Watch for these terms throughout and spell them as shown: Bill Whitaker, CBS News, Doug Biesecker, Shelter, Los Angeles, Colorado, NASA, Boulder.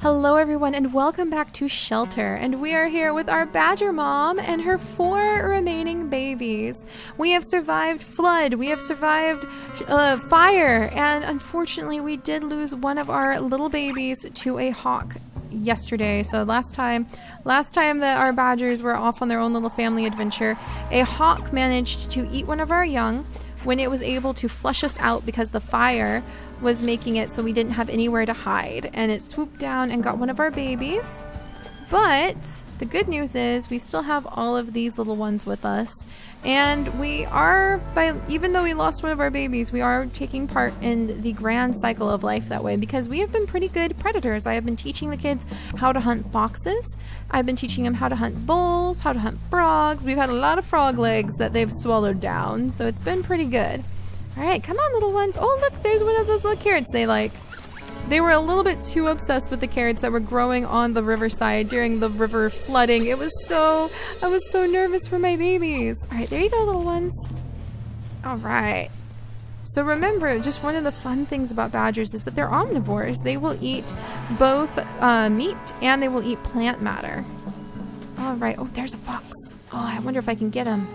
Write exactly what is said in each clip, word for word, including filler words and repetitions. Hello everyone and welcome back to Shelter, and we are here with our badger mom and her four remaining babies. We have survived flood, we have survived uh, fire, and unfortunately we did lose one of our little babies to a hawk yesterday. So last time last time that our badgers were off on their own little family adventure, a hawk managed to eat one of our young when it was able to flush us out because the fire was making it so we didn't have anywhere to hide, and it swooped down and got one of our babies. But the good news is we still have all of these little ones with us, and we are, by even though we lost one of our babies, we are taking part in the grand cycle of life that way, because we have been pretty good predators. I have been teaching the kids how to hunt foxes. I've been teaching them how to hunt bulls, how to hunt frogs. We've had a lot of frog legs that they've swallowed down, so it's been pretty good. All right, come on, little ones. Oh, look, there's one of those little carrots they like. They were a little bit too obsessed with the carrots that were growing on the riverside during the river flooding. It was so, I was so nervous for my babies. All right, there you go, little ones. All right. So remember, just one of the fun things about badgers is that they're omnivores. They will eat both uh, meat and they will eat plant matter. All right. Oh, there's a fox. Oh, I wonder if I can get him.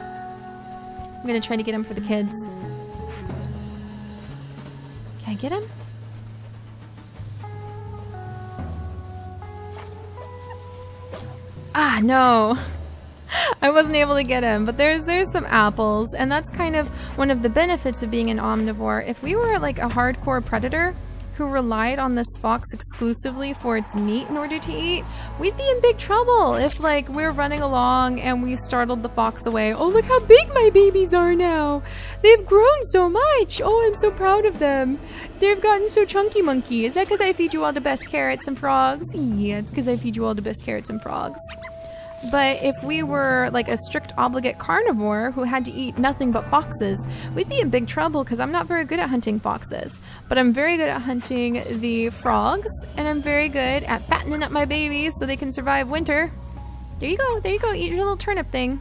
I'm going to try to get him for the kids. Can I get him? Ah, no. I wasn't able to get him, but there's there's some apples, and that's kind of one of the benefits of being an omnivore. If we were like a hardcore predator who relied on this fox exclusively for its meat in order to eat, we'd be in big trouble if like we're running along and we startled the fox away. Oh, look how big my babies are now. They've grown so much. Oh, I'm so proud of them. They've gotten so chunky, monkey. Is that because I feed you all the best carrots and frogs? Yeah, it's because I feed you all the best carrots and frogs. But if we were like a strict obligate carnivore who had to eat nothing but foxes, we'd be in big trouble, because I'm not very good at hunting foxes. But I'm very good at hunting the frogs, and I'm very good at fattening up my babies so they can survive winter. There you go, there you go, eat your little turnip thing.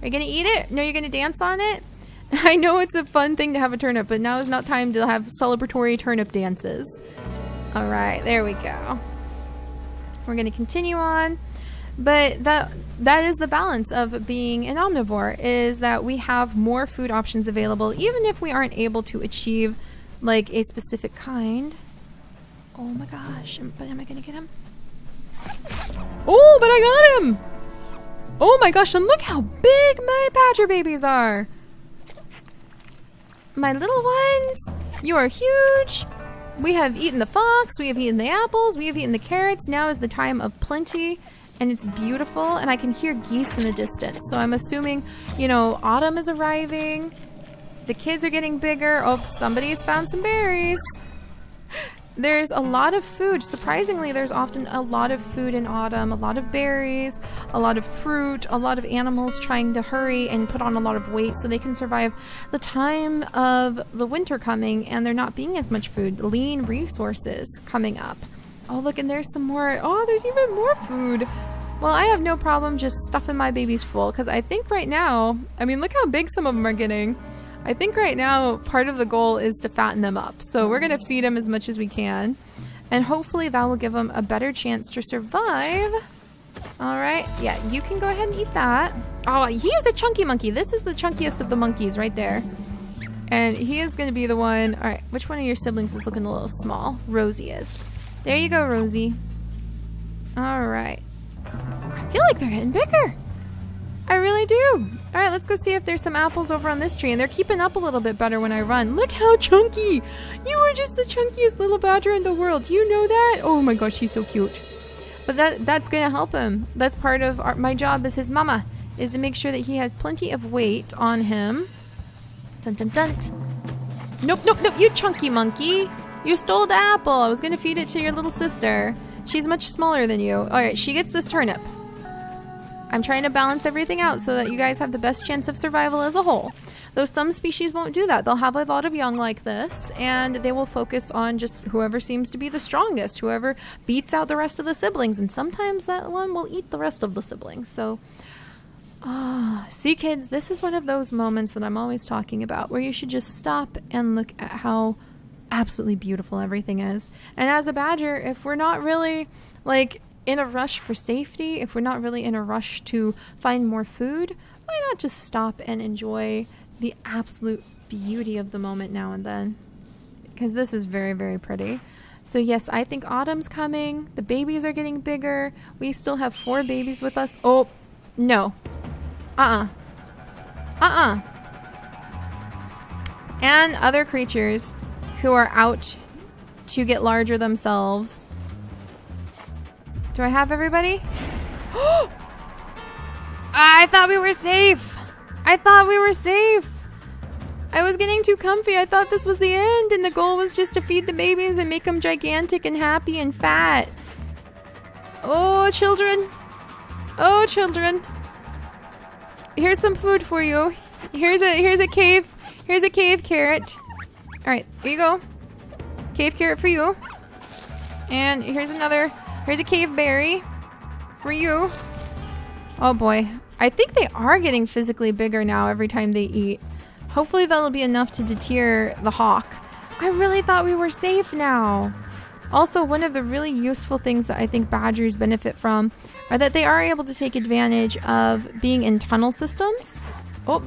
Are you gonna eat it? No, you're gonna dance on it? I know it's a fun thing to have a turnip, but now is not time to have celebratory turnip dances. All right, there we go. We're gonna continue on. But that that is the balance of being an omnivore, is that we have more food options available, even if we aren't able to achieve like a specific kind. Oh my gosh, but am I gonna get him? Oh, but I got him! Oh my gosh, and look how big my badger babies are! My little ones, you are huge! We have eaten the fox, we have eaten the apples, we have eaten the carrots. Now is the time of plenty. And it's beautiful, and I can hear geese in the distance. So I'm assuming, you know, autumn is arriving. The kids are getting bigger. Oh, somebody's found some berries. There's a lot of food. Surprisingly, there's often a lot of food in autumn, a lot of berries, a lot of fruit, a lot of animals trying to hurry and put on a lot of weight so they can survive the time of the winter coming, and there not being as much food, lean resources coming up. Oh, look, and there's some more. Oh, there's even more food. Well, I have no problem just stuffing my babies full, because I think right now, I mean, look how big some of them are getting. I think right now part of the goal is to fatten them up. So we're going to feed them as much as we can, and hopefully that will give them a better chance to survive. All right. Yeah, you can go ahead and eat that. Oh, he is a chunky monkey. This is the chunkiest of the monkeys right there. And he is going to be the one. All right. Which one of your siblings is looking a little small? Rosie is. There you go, Rosie. All right. I feel like they're getting bigger. I really do. All right, let's go see if there's some apples over on this tree. And they're keeping up a little bit better when I run. Look how chunky. You are just the chunkiest little badger in the world. You know that? Oh my gosh, he's so cute. But that that's going to help him. That's part of our, my job as his mama, is to make sure that he has plenty of weight on him. Dun, dun, dun. Nope, nope, nope. You chunky monkey. You stole the apple. I was going to feed it to your little sister. She's much smaller than you. All right, she gets this turnip. I'm trying to balance everything out so that you guys have the best chance of survival as a whole. Though some species won't do that. They'll have a lot of young like this, and they will focus on just whoever seems to be the strongest, whoever beats out the rest of the siblings. And sometimes that one will eat the rest of the siblings. So, ah, oh, see kids, this is one of those moments that I'm always talking about, where you should just stop and look at how absolutely beautiful everything is. And as a badger, if we're not really like in a rush for safety, if we're not really in a rush to find more food, why not just stop and enjoy the absolute beauty of the moment now and then? Because this is very, very pretty. So yes, I think autumn's coming. The babies are getting bigger. We still have four babies with us. Oh, no. Uh-uh. Uh-uh. And other creatures who are out to get larger themselves. Do I have everybody? I thought we were safe. I thought we were safe. I was getting too comfy. I thought this was the end, and the goal was just to feed the babies and make them gigantic and happy and fat. Oh, children. Oh, children. Here's some food for you. Here's a here's a cave. Here's a cave carrot. All right, here you go. Cave carrot for you. And here's another. Here's a cave berry for you. Oh boy. I think they are getting physically bigger now every time they eat. Hopefully that'll be enough to deter the hawk. I really thought we were safe now. Also, one of the really useful things that I think badgers benefit from are that they are able to take advantage of being in tunnel systems. Oh,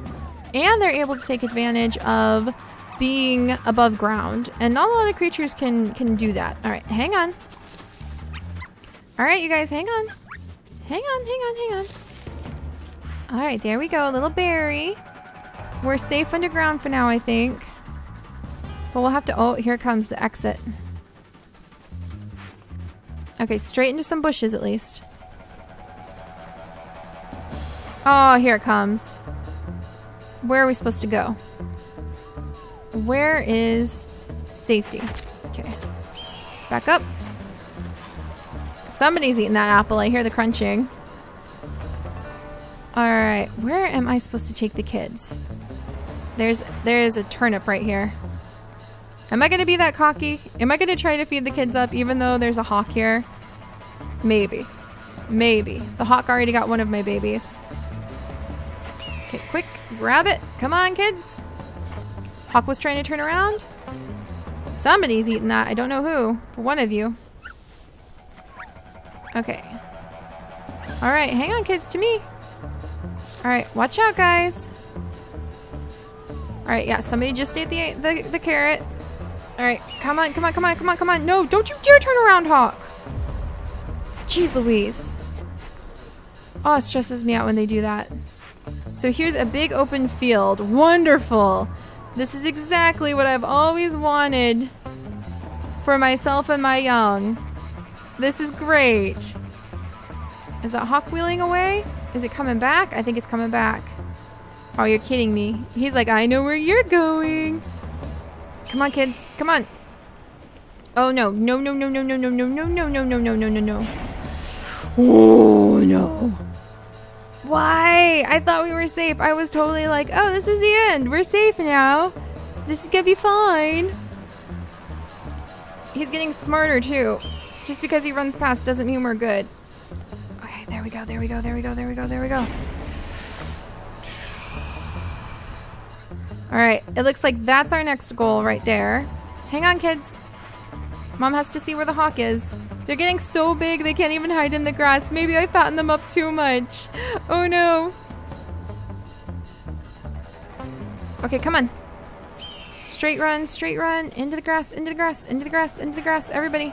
and they're able to take advantage of being above ground. And not a lot of creatures can, can do that. All right, hang on. All right, you guys, hang on. Hang on, hang on, hang on. All right, there we go, a little berry. We're safe underground for now, I think. But we'll have to... Oh, here comes the exit. Okay, straight into some bushes at least. Oh, here it comes. Where are we supposed to go? Where is safety? Okay. Back up. Somebody's eating that apple. I hear the crunching. All right. Where am I supposed to take the kids? There's there's a turnip right here. Am I going to be that cocky? Am I going to try to feed the kids up even though there's a hawk here? Maybe. Maybe. The hawk already got one of my babies. Okay, quick. Grab it. Come on, kids. Hawk was trying to turn around. Somebody's eating that. I don't know who. One of you. Okay. All right. Hang on, kids. To me. All right. Watch out, guys. All right, yeah, somebody just ate the, the the carrot. All right, come on, come on, come on, come on, come on. No, don't you dare turn around, hawk. Jeez Louise. Oh, it stresses me out when they do that. So here's a big open field. Wonderful. This is exactly what I've always wanted for myself and my young. This is great. Is that hawk wheeling away? Is it coming back? I think it's coming back. Oh, you're kidding me. He's like, I know where you're going. Come on, kids. Come on. Oh, no. No, no, no, no, no, no, no, no, no, no, no, no, no, no, no. Oh, no. Why? I thought we were safe. I was totally like, oh, this is the end. We're safe now. This is going to be fine. He's getting smarter, too. Just because he runs past doesn't mean we're good. Okay, there we go. There we go. There we go. There we go. There we go. All right, it looks like that's our next goal right there. Hang on, kids. Mom has to see where the hawk is. They're getting so big they can't even hide in the grass. Maybe I fattened them up too much. Oh, no. Okay, come on. Straight run, straight run. Into the grass, into the grass, into the grass, into the grass. Everybody.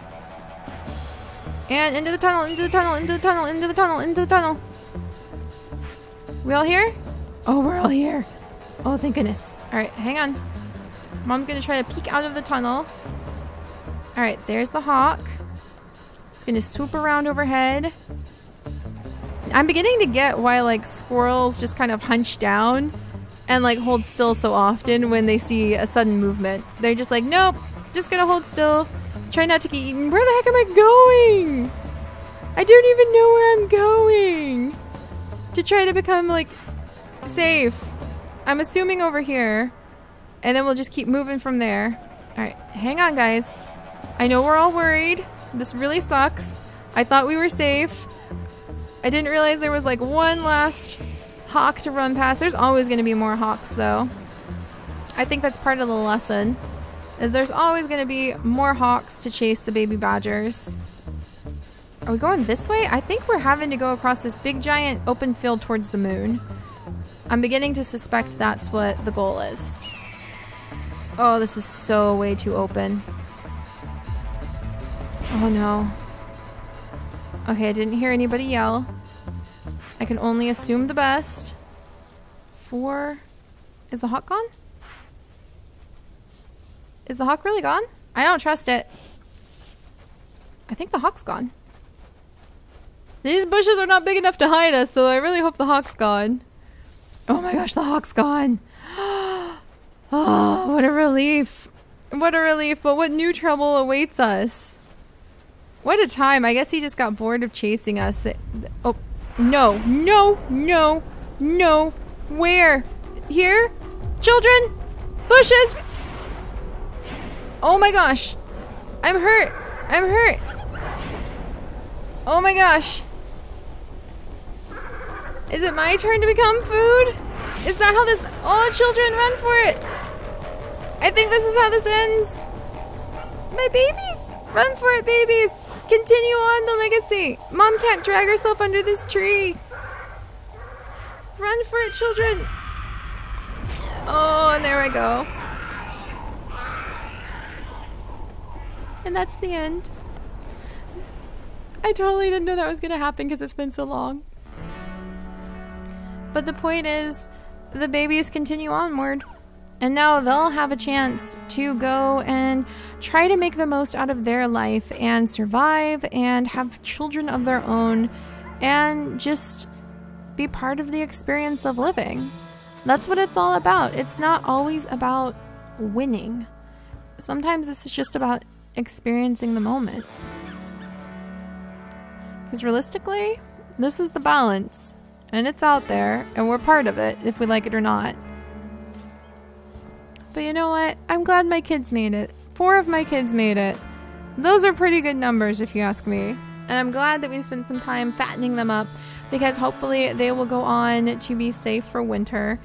And into the tunnel, into the tunnel, into the tunnel, into the tunnel, into the tunnel. We all here? Oh, we're all here. Oh, thank goodness. All right, hang on. Mom's going to try to peek out of the tunnel. All right, there's the hawk. It's going to swoop around overhead. I'm beginning to get why, like, squirrels just kind of hunch down and, like, hold still so often when they see a sudden movement. They're just like, nope, just going to hold still. Try not to get eaten. Where the heck am I going? I don't even know where I'm going. To try to become, like, safe. I'm assuming over here, and then we'll just keep moving from there. All right, hang on, guys. I know we're all worried. This really sucks. I thought we were safe. I didn't realize there was like one last hawk to run past. There's always going to be more hawks, though. I think that's part of the lesson, is there's always going to be more hawks to chase the baby badgers. Are we going this way? I think we're having to go across this big giant open field towards the moon. I'm beginning to suspect that's what the goal is. Oh, this is so way too open. Oh no. Okay, I didn't hear anybody yell. I can only assume the best. Four. Is the hawk gone? Is the hawk really gone? I don't trust it. I think the hawk's gone. These bushes are not big enough to hide us, so I really hope the hawk's gone. Oh my gosh, the hawk's gone. Oh, what a relief. What a relief, but what new trouble awaits us? What a time. I guess he just got bored of chasing us. Oh, no, no, no, no. Where? Here? Children? Bushes? Oh my gosh. I'm hurt. I'm hurt. Oh my gosh. Is it my turn to become food? Is that how this... Oh, children, run for it. I think this is how this ends. My babies. Run for it, babies. Continue on the legacy. Mom can't drag herself under this tree. Run for it, children. Oh, and there I go. And that's the end. I totally didn't know that was going to happen because it's been so long. But the point is, the babies continue onward. And now they'll have a chance to go and try to make the most out of their life and survive and have children of their own and just be part of the experience of living. That's what it's all about. It's not always about winning. Sometimes this is just about experiencing the moment. Because realistically, this is the balance. And it's out there, and we're part of it, if we like it or not. But you know what? I'm glad my kids made it. Four of my kids made it. Those are pretty good numbers, if you ask me. And I'm glad that we spent some time fattening them up, because hopefully they will go on to be safe for winter.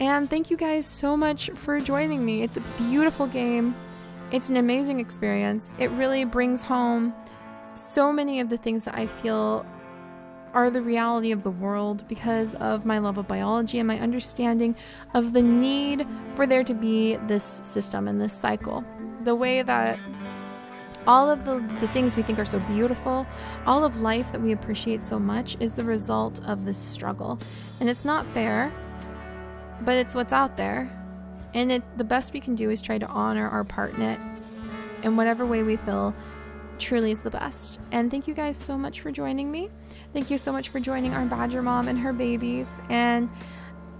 And thank you guys so much for joining me. It's a beautiful game. It's an amazing experience. It really brings home so many of the things that I feel are the reality of the world because of my love of biology and my understanding of the need for there to be this system and this cycle. The way that all of the, the things we think are so beautiful, all of life that we appreciate so much is the result of this struggle. And it's not fair, but it's what's out there. And it, the best we can do is try to honor our part in it in whatever way we feel truly is the best. And thank you guys so much for joining me. Thank you so much for joining our badger mom and her babies. And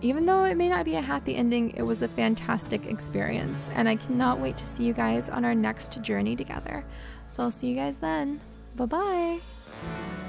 even though it may not be a happy ending, it was a fantastic experience. And I cannot wait to see you guys on our next journey together. So I'll see you guys then. Bye-bye.